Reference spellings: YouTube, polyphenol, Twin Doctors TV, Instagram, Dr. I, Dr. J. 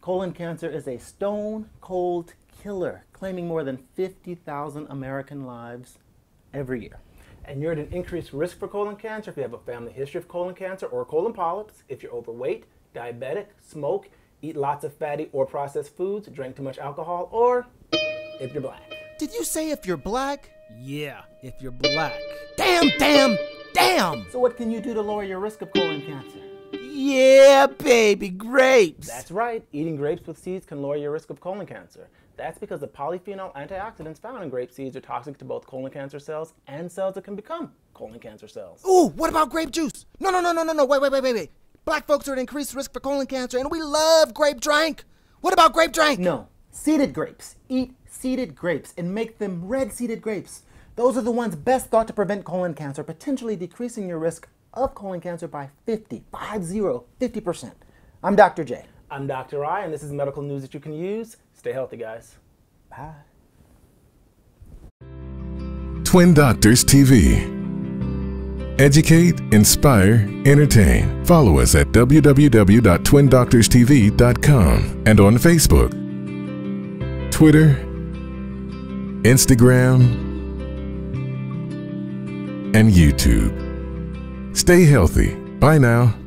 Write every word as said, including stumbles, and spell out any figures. Colon cancer is a stone cold killer, claiming more than fifty thousand American lives every year. And you're at an increased risk for colon cancer if you have a family history of colon cancer or colon polyps, if you're overweight, diabetic, smoke, eat lots of fatty or processed foods, drink too much alcohol, or if you're black. Did you say if you're black? Yeah, if you're black. Damn, damn, damn! So what can you do to lower your risk of colon cancer? Yeah, baby, grapes! That's right. Eating grapes with seeds can lower your risk of colon cancer. That's because the polyphenol antioxidants found in grape seeds are toxic to both colon cancer cells and cells that can become colon cancer cells. Ooh, what about grape juice? No, no, no, no, no, no, wait, wait, wait, wait, wait. Black folks are at increased risk for colon cancer, and we love grape drink. What about grape drink? No. Seeded grapes. Eat seeded grapes and make them red seeded grapes. Those are the ones best thought to prevent colon cancer, potentially decreasing your risk of colon cancer by fifty, five zero, fifty percent. I'm Doctor J. I'm Doctor I, and this is medical news that you can use. Stay healthy, guys. Bye. Twin Doctors T V. Educate, inspire, entertain. Follow us at w w w dot twin doctors t v dot com and on Facebook, Twitter, Instagram, and YouTube. Stay healthy. Bye now.